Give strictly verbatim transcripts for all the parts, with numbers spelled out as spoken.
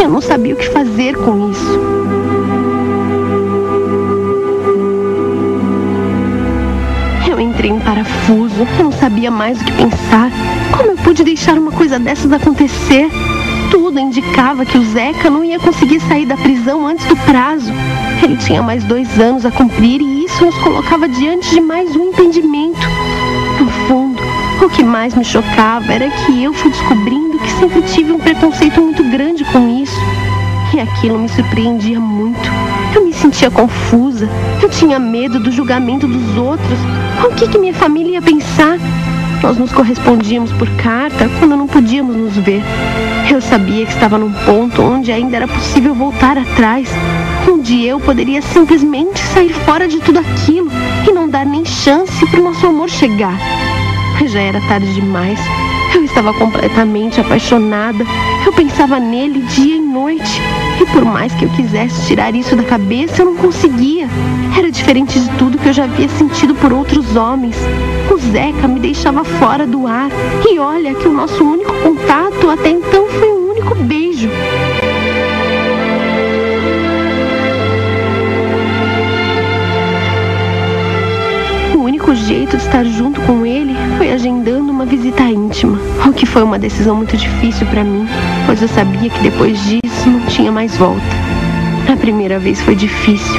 Eu não sabia o que fazer com isso. Eu entrei em parafuso, eu não sabia mais o que pensar. Como eu pude deixar uma coisa dessas acontecer? Tudo indicava que o Zeca não ia conseguir sair da prisão antes do prazo. Ele tinha mais dois anos a cumprir e isso nos colocava diante de mais um impedimento. No fundo, o que mais me chocava era que eu fui descobrindo que sempre tive um preconceito muito grande com isso. E aquilo me surpreendia muito. Eu me sentia confusa. Eu tinha medo do julgamento dos outros. O que que minha família ia pensar? Nós nos correspondíamos por carta quando não podíamos nos ver. Eu sabia que estava num ponto onde ainda era possível voltar atrás, onde eu poderia simplesmente sair fora de tudo aquilo e não dar nem chance para o nosso amor chegar. Já era tarde demais. Eu estava completamente apaixonada. Eu pensava nele dia e noite. E por mais que eu quisesse tirar isso da cabeça, eu não conseguia. Era diferente de tudo que eu já havia sentido por outros homens. O Zeca me deixava fora do ar. E olha que o nosso único contato até então foi um único beijo. O único jeito de estar junto com ele foi agendando uma visita íntima, o que foi uma decisão muito difícil para mim, pois eu sabia que depois disso não tinha mais volta. A primeira vez foi difícil,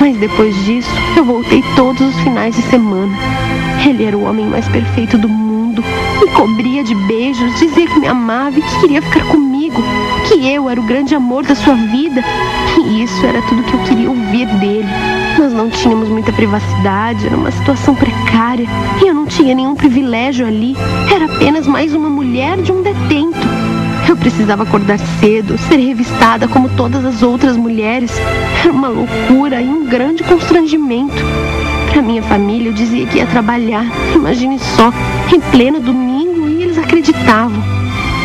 mas depois disso eu voltei todos os finais de semana. Ele era o homem mais perfeito do mundo, me cobria de beijos, dizia que me amava e que queria ficar comigo, que eu era o grande amor da sua vida, e isso era tudo que eu queria ouvir dele. Nós não tínhamos muita privacidade, era uma situação precária e eu não tinha nenhum privilégio ali. Era apenas mais uma mulher de um detento. Eu precisava acordar cedo, ser revistada como todas as outras mulheres. Era uma loucura e um grande constrangimento. Para minha família eu dizia que ia trabalhar, imagine só, em pleno domingo, e eles acreditavam.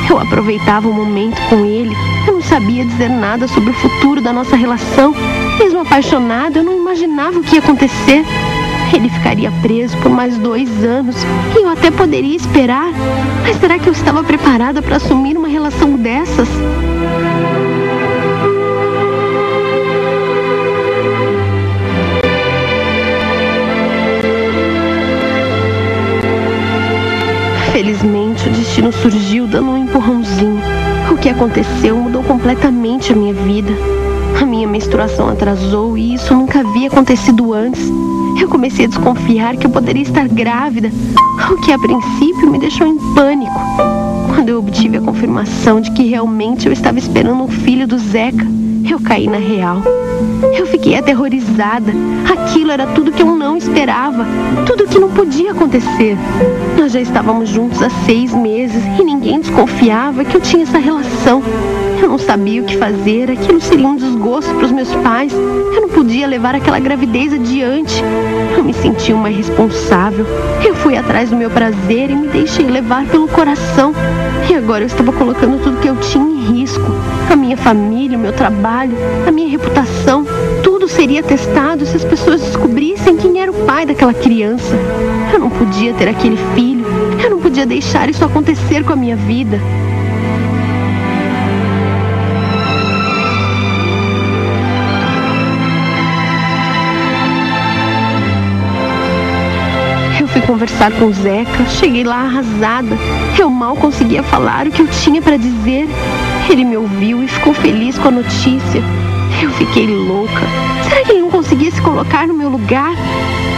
Eu aproveitava o momento com ele, eu não sabia dizer nada sobre o futuro da nossa relação. Mesmo apaixonado, eu não imaginava o que ia acontecer. Ele ficaria preso por mais dois anos, e eu até poderia esperar. Mas será que eu estava preparada para assumir uma relação dessas? Felizmente, o destino surgiu dando um empurrãozinho. O que aconteceu mudou completamente a minha vida. A minha menstruação atrasou e isso nunca havia acontecido antes. Eu comecei a desconfiar que eu poderia estar grávida, o que a princípio me deixou em pânico. Quando eu obtive a confirmação de que realmente eu estava esperando um filho do Zeca, eu caí na real. Eu fiquei aterrorizada. Aquilo era tudo que eu não esperava, tudo que não podia acontecer. Nós já estávamos juntos há seis meses e ninguém desconfiava que eu tinha essa relação. Eu não sabia o que fazer, aquilo seria um desgosto para os meus pais. Eu não podia levar aquela gravidez adiante. Eu me senti uma irresponsável. Eu fui atrás do meu prazer e me deixei levar pelo coração. E agora eu estava colocando tudo que eu tinha em risco. A minha família, o meu trabalho, a minha reputação. Tudo seria testado se as pessoas descobrissem quem era o pai daquela criança. Eu não podia ter aquele filho. Eu não podia deixar isso acontecer com a minha vida. Fui conversar com o Zeca, cheguei lá arrasada. Eu mal conseguia falar o que eu tinha para dizer. Ele me ouviu e ficou feliz com a notícia. Eu fiquei louca. Será que ele não conseguia se colocar no meu lugar?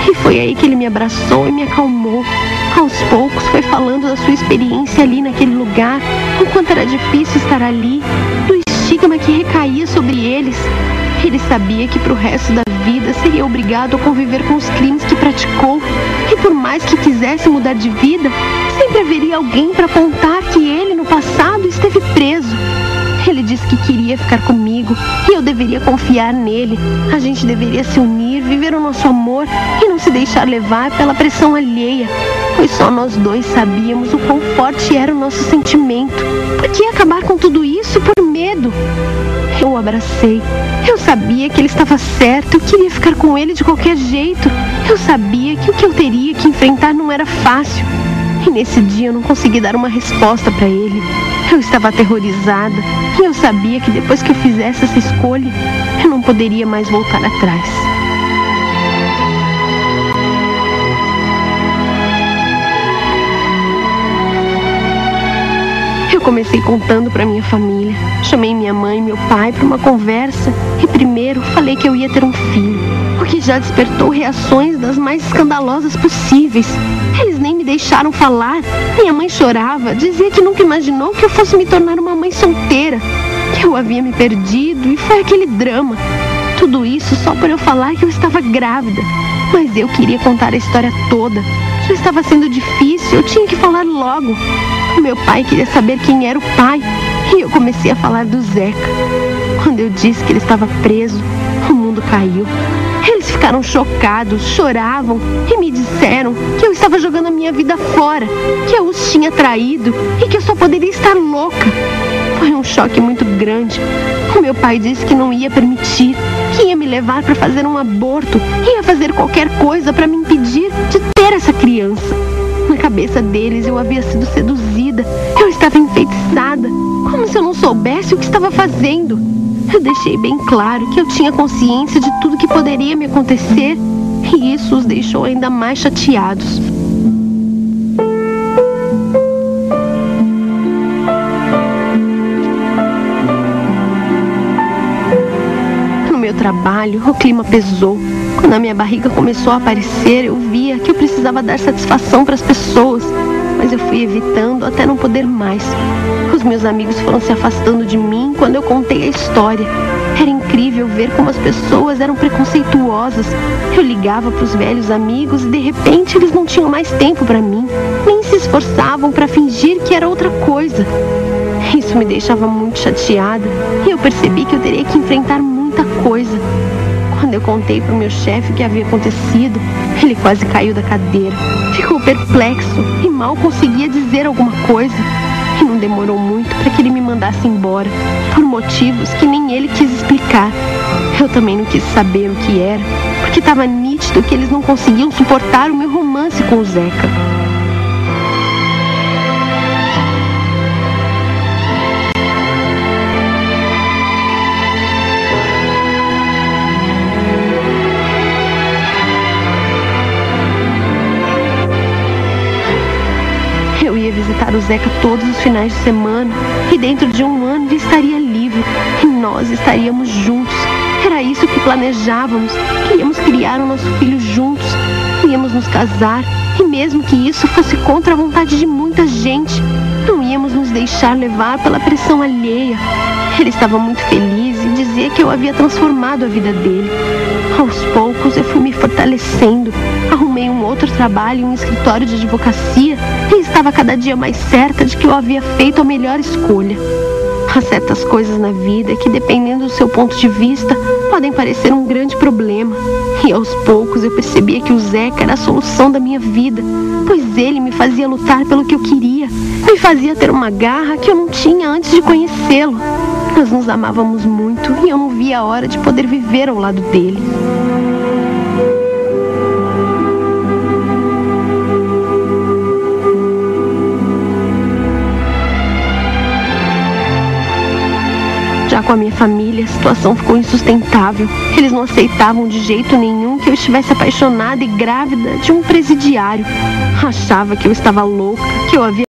E foi aí que ele me abraçou e me acalmou. Aos poucos foi falando da sua experiência ali naquele lugar, o quanto era difícil estar ali, do estigma que recaía sobre eles. Ele sabia que pro resto da vida seria obrigado a conviver com os crimes que praticou. E por mais que quisesse mudar de vida, sempre haveria alguém para apontar que ele no passado esteve preso. Ele disse que queria ficar comigo e eu deveria confiar nele. A gente deveria se unir, viver o nosso amor e não se deixar levar pela pressão alheia. Pois só nós dois sabíamos o quão forte era o nosso sentimento. Por que acabar com tudo isso por medo? Eu o abracei. Eu sabia que ele estava certo, eu queria ficar com ele de qualquer jeito. Eu sabia que o que eu teria que enfrentar não era fácil. E nesse dia eu não consegui dar uma resposta para ele. Eu estava aterrorizada e eu eu sabia que depois que eu fizesse essa escolha, eu não poderia mais voltar atrás. Eu comecei contando para minha família. Chamei minha mãe e meu pai para uma conversa e primeiro falei que eu ia ter um filho, o que já despertou reações das mais escandalosas possíveis. Eles nem me deixaram falar. Minha mãe chorava, dizia que nunca imaginou que eu fosse me tornar uma mãe solteira, que eu havia me perdido e foi aquele drama. Tudo isso só por eu falar que eu estava grávida. Mas eu queria contar a história toda. Já estava sendo difícil, eu tinha que falar logo. Meu pai queria saber quem era o pai e eu comecei a falar do Zeca. Quando eu disse que ele estava preso, o mundo caiu. Eles ficaram chocados, choravam e me disseram que eu estava jogando a minha vida fora, que eu os tinha traído e que eu só poderia estar louca. Foi um choque muito grande. O meu pai disse que não ia permitir, que ia me levar para fazer um aborto, ia fazer qualquer coisa para me impedir de ter essa criança. Na cabeça deles eu havia sido seduzida, eu estava enfeitiçada, como se eu não soubesse o que estava fazendo. Eu deixei bem claro que eu tinha consciência de tudo que poderia me acontecer e isso os deixou ainda mais chateados. No meu trabalho, o clima pesou. Quando a minha barriga começou a aparecer, eu via que eu precisava dar satisfação para as pessoas, mas eu fui evitando até não poder mais. Os meus amigos foram se afastando de mim quando eu contei a história. Era incrível ver como as pessoas eram preconceituosas. Eu ligava para os velhos amigos e de repente eles não tinham mais tempo para mim, nem se esforçavam para fingir que era outra coisa. Isso me deixava muito chateada e eu percebi que eu teria que enfrentar muita coisa. Quando eu contei para o meu chefe o que havia acontecido, ele quase caiu da cadeira. Ficou perplexo e mal conseguia dizer alguma coisa. E não demorou muito para que ele me mandasse embora, por motivos que nem ele quis explicar. Eu também não quis saber o que era, porque estava nítido que eles não conseguiam suportar o meu romance com o Zeca. Eu ia visitar o Zeca todos os finais de semana e dentro de um ano ele estaria livre e nós estaríamos juntos. Era isso que planejávamos, queríamos criar o nosso filho juntos, íamos nos casar e mesmo que isso fosse contra a vontade de muita gente, não íamos nos deixar levar pela pressão alheia. Ele estava muito feliz e dizia que eu havia transformado a vida dele. Aos poucos eu fui me fortalecendo, arrumei um outro trabalho em um escritório de advocacia e estava cada dia mais certa de que eu havia feito a melhor escolha. Há certas coisas na vida que, dependendo do seu ponto de vista, podem parecer um grande problema. E aos poucos eu percebia que o Zeca era a solução da minha vida, pois ele me fazia lutar pelo que eu queria, me fazia ter uma garra que eu não tinha antes de conhecê-lo. Nós nos amávamos muito e eu não via a hora de poder viver ao lado dele. Já com a minha família, a situação ficou insustentável. Eles não aceitavam de jeito nenhum que eu estivesse apaixonada e grávida de um presidiário. Achava que eu estava louca, que eu havia